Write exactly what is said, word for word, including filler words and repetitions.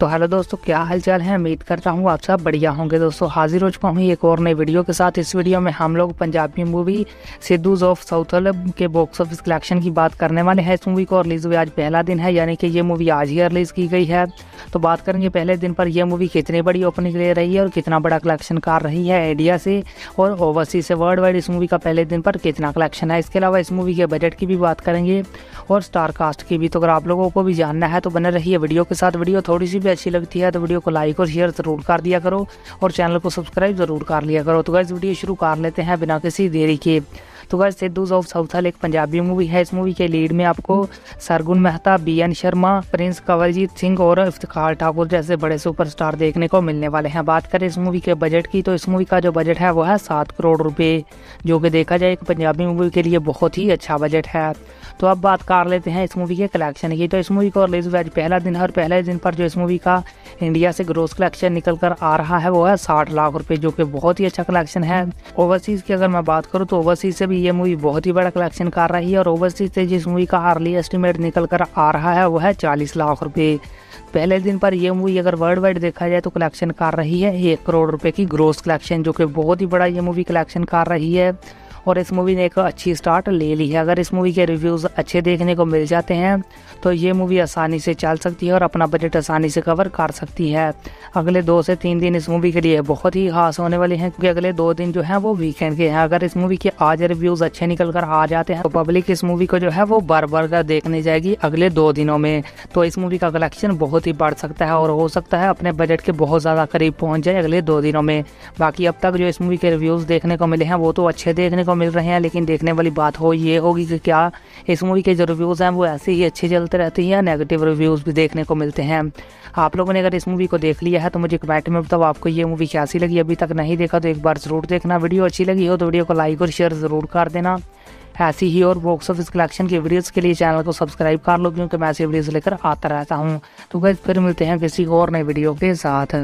तो हेलो दोस्तों, क्या हालचाल है। उम्मीद करता हूँ आप सब बढ़िया होंगे। दोस्तों हाजिर हो चुका हूँ एक और नई वीडियो के साथ। इस वीडियो में हम लोग Punjabi movie Sidhus of Southall के बॉक्स ऑफिस कलेक्शन की बात करने वाले हैं। इस मूवी को रिलीज़ हुए आज पहला दिन है, यानी कि ये मूवी आज ही रिलीज़ की गई है। तो बात करेंगे पहले दिन पर यह मूवी कितनी बड़ी ओपनिंग ले रही है और कितना बड़ा कलेक्शन कर रही है इंडिया से और ओवरसीज से वर्ल्ड वाइड। इस मूवी का पहले दिन पर कितना कलेक्शन है, इसके अलावा इस मूवी के बजट की भी बात करेंगे और स्टार कास्ट की भी। तो अगर आप लोगों को भी जानना है तो बने रहिए वीडियो के साथ। वीडियो थोड़ी सी भी अच्छी लगती है तो वीडियो को लाइक और शेयर ज़रूर कर दिया करो और चैनल को सब्सक्राइब ज़रूर कर लिया करो। तो गाइस वीडियो शुरू कर लेते हैं बिना किसी देरी के। तो गाइस सिद्धूज ऑफ साउथल एक पंजाबी मूवी है। इस मूवी के लीड में आपको सरगुन मेहता, बियन शर्मा, प्रिंस कंवलजीत सिंह और इफ्तिखार ठाकुर जैसे बड़े सुपरस्टार देखने को मिलने वाले हैं। बात करें इस मूवी के बजट की तो इस मूवी का जो बजट है वो है सात करोड़ रुपये, जो कि देखा जाए एक पंजाबी मूवी के लिए बहुत ही अच्छा बजट है। तो अब बात कर लेते हैं इस मूवी के कलेक्शन की। तो इस मूवी को रिलीज हुआ आज पहला दिन है और पहले दिन पर जो इस मूवी का इंडिया से ग्रोस कलेक्शन निकल कर आ रहा है वो है साठ लाख रुपये, जो कि बहुत ही अच्छा कलेक्शन है। ओवरसीज़ की अगर मैं बात करूँ तो ओवरसीज़ से भी ये मूवी बहुत ही बड़ा कलेक्शन कर रही है और ओवरसीज़ से जिस मूवी का अर्ली एस्टिमेट निकल कर आ रहा है वो है चालीस लाख रुपये। पहले दिन पर यह मूवी अगर वर्ल्ड वाइड देखा जाए तो कलेक्शन कर रही है एक करोड़ रुपये की ग्रोस कलेक्शन, जो कि बहुत ही बड़ा ये मूवी कलेक्शन कर रही है और इस मूवी ने एक अच्छी स्टार्ट ले ली है। अगर इस मूवी के रिव्यूज़ अच्छे देखने को मिल जाते हैं तो ये मूवी आसानी से चल सकती है और अपना बजट आसानी से कवर कर सकती है। अगले दो से तीन दिन इस मूवी के लिए बहुत ही खास होने वाले हैं, क्योंकि अगले दो दिन जो है वो वीकेंड के हैं। अगर इस मूवी के आज रिव्यूज़ अच्छे निकल कर आ जाते हैं तो पब्लिक इस मूवी को जो है वो बार बार कर देखने जाएगी अगले दो दिनों में। तो इस मूवी का कलेक्शन बहुत ही बढ़ सकता है और हो सकता है अपने बजट के बहुत ज़्यादा करीब पहुँच जाए अगले दो दिनों में। बाकी अब तक जो इस मूवी के रिव्यूज़ देखने को मिले हैं वो तो अच्छे देखने को मिल रहे हैं, लेकिन देखने वाली बात हो ये होगी कि क्या इस मूवी के जो रिव्यूज़ हैं वो ऐसे ही अच्छे चलते रहते हैं या नेगेटिव रिव्यूज़ भी देखने को मिलते हैं। आप लोगों ने अगर इस मूवी को देख लिया है तो मुझे कमेंट में बताओ आपको ये मूवी कैसी लगी। अभी तक नहीं देखा तो एक बार ज़रूर देखना। वीडियो अच्छी लगी हो तो वीडियो को लाइक और शेयर ज़रूर कर देना। ऐसी ही और बॉक्स ऑफिस कलेक्शन की वीडियोज़ के लिए चैनल को सब्सक्राइब कर लो, क्योंकि मैं ऐसी वीडियोज़ लेकर आता रहता हूँ। तो गाइस फिर मिलते हैं किसी और नए वीडियो के साथ।